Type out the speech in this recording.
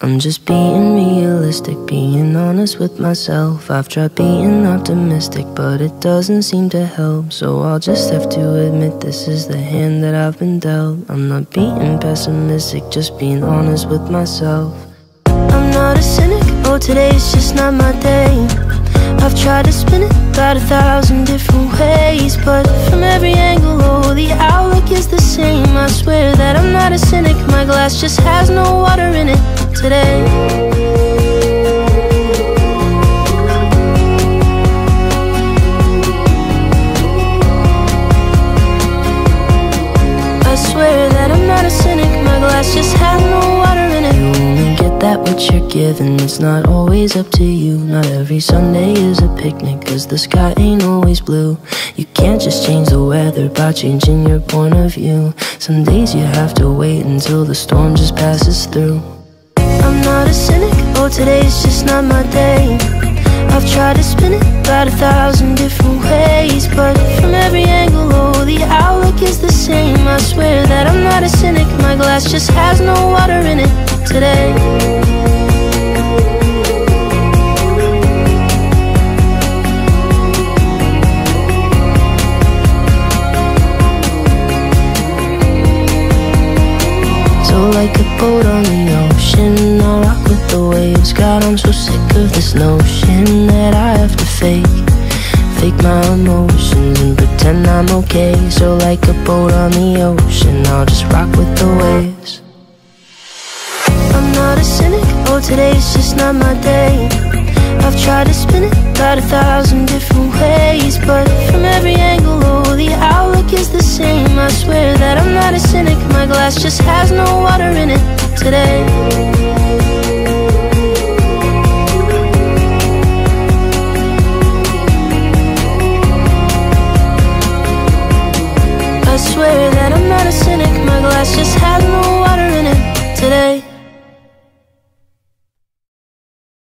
I'm just being realistic, being honest with myself. I've tried being optimistic, but it doesn't seem to help. So I'll just have to admit this is the hand that I've been dealt. I'm not being pessimistic, just being honest with myself. I'm not a cynic, oh today's just not my day. I've tried to spin it about 1,000 different ways, but from every angle, oh, the outlook is the same. I swear that I'm not a cynic, my glass just has no water in it today. I swear that I'm not a cynic, my glass just has no water in it. You only get that which you're given, it's not always up to you. Not every Sunday is a picnic, cause the sky ain't always blue. You can't just change the weather by changing your point of view. Some days you have to wait until the storm just passes through. I'm not a cynic, oh today's just not my day. I've tried to spin it about 1,000 different ways, but from every angle, oh, the outlook is the same. I swear that I'm not a cynic, my glass just has no water in it today. So like a boat on the ocean, the waves, God, I'm so sick of this notion that I have to fake my emotions and pretend I'm okay. So like a boat on the ocean, I'll just rock with the waves. I'm not a cynic, oh today's just not my day. I've tried to spin it about 1,000 different ways, but from every angle, oh, the outlook is the same. I swear that I'm not a cynic, my glass just has no water in it today. I swear that I'm not a cynic, my glass just has no water.